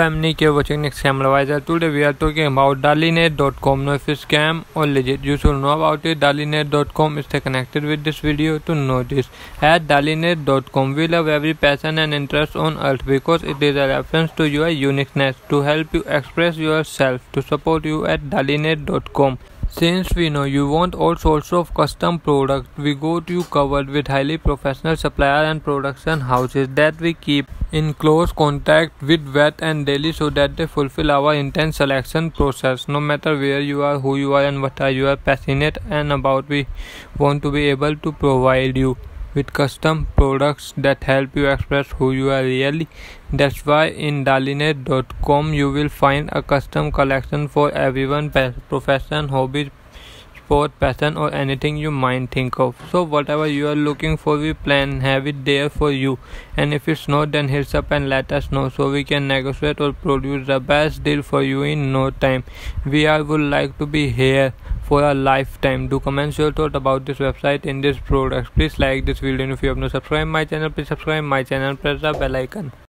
I am Nikhil, watching Next Scam Advisor. Today we are talking about Darlenade.com. Now if it's scam or legit, you should know about it. Darlenade.com is connected with this video to know this. At Darlenade.com, we love every passion and interest on earth because it is a reference to your uniqueness, to help you express yourself, to support you at Darlenade.com. Since we know you want all sorts of custom products, we got you covered with highly professional supplier and production houses that we keep in close contact with vet and daily so that they fulfill our intense selection process. No matter where you are, who you are and what are you are passionate and about, we want to be able to provide you with custom products that help you express who you are really. That's why in Darlenade.com you will find a custom collection for everyone, profession, hobby, sport, passion or anything you might think of. So whatever you are looking for, we plan have it there for you, and if it's not, then hit up and let us know so we can negotiate or produce the best deal for you in no time. We all would like to be here for a lifetime. Do comment your thought about this website and this product. Please like this video, and if you have not subscribed my channel, please subscribe my channel, press the bell icon.